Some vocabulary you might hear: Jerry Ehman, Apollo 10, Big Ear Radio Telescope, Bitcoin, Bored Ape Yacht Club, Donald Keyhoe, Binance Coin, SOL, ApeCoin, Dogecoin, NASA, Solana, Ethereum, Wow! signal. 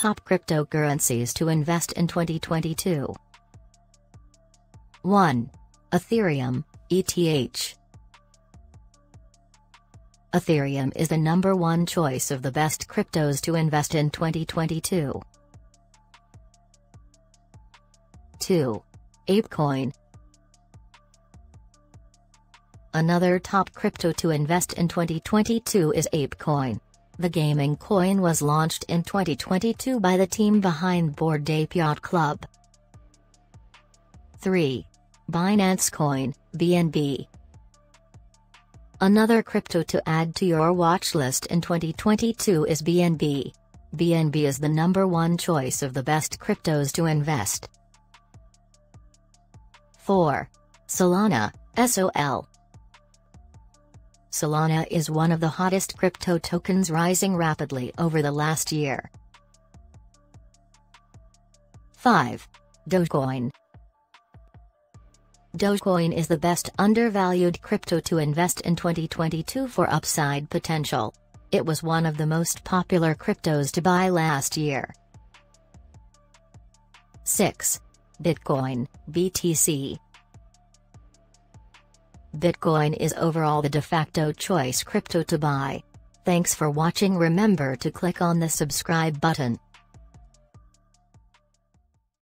Top cryptocurrencies to invest in 2022. 1. Ethereum, ETH. Ethereum is the number one choice of the best cryptos to invest in 2022. 2. ApeCoin. Another top crypto to invest in 2022 is ApeCoin. The gaming coin was launched in 2022 by the team behind Bored Ape Yacht Club. 3. Binance Coin, BNB. Another crypto to add to your watch list in 2022 is BNB. BNB is the number one choice of the best cryptos to invest. 4. Solana, SOL. Solana is one of the hottest crypto tokens, rising rapidly over the last year. 5. Dogecoin. Dogecoin is the best undervalued crypto to invest in 2022 for upside potential. It was one of the most popular cryptos to buy last year. 6. Bitcoin, BTC. Bitcoin is overall the de facto choice crypto to buy. Thanks for watching. Remember to click on the subscribe button.